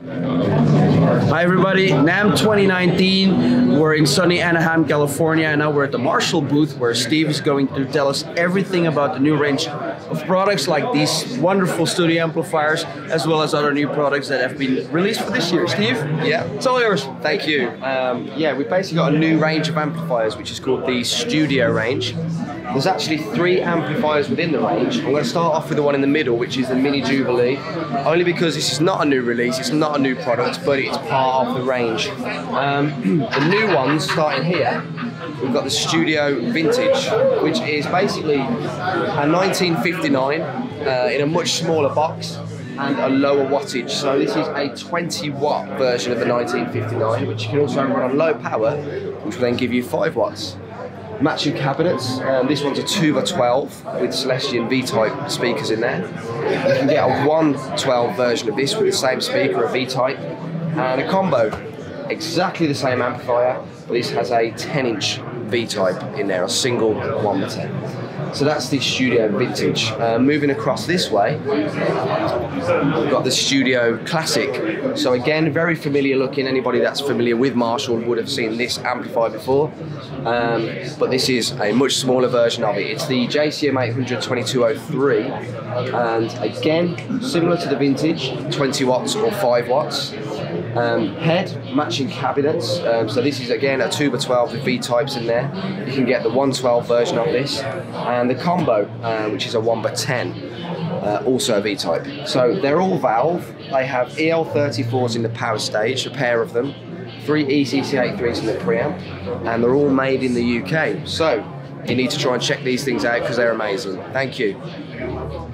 Hi everybody, NAMM 2019, we're in sunny Anaheim, California, and now we're at the Marshall booth where Steve is going to tell us everything about the new range of products like these wonderful studio amplifiers, as well as other new products that have been released for this year. Steve? Yeah. It's all yours. Thank you. Yeah, we've basically got a new range of amplifiers which is called the Studio range. There's actually three amplifiers within the range. I'm going to start off with the one in the middle, which is the Mini Jubilee, only because this is not a new release, it's not a new product, but it's part of the range. The new ones starting here, we've got the Studio Vintage, which is basically a 1959 in a much smaller box and a lower wattage. So this is a 20 watt version of the 1959, which you can also run on low power, which will then give you 5 watts. Matching cabinets, this one's a 2x12 with Celestion V-type speakers in there. You can get a 1x12 version of this with the same speaker, a V-type, and a combo. Exactly the same amplifier, but this has a 10-inch V-type in there, a single 1x10. So that's the Studio Vintage. Moving across this way, we've got the Studio Classic. So again, very familiar looking. Anybody that's familiar with Marshall would have seen this amplifier before. But this is a much smaller version of it. It's the JCM 800 2203. And again, similar to the Vintage, 20 watts or 5 watts. Head, matching cabinets. So this is again a 2x12 with V-types in there. You can get the 1x12 version of this. And the combo, which is a 1x10, also a V-type. So they're all valve. They have EL34s in the power stage, a pair of them, 3 ECC83s in the preamp, and they're all made in the UK. So you need to try and check these things out because they're amazing. Thank you.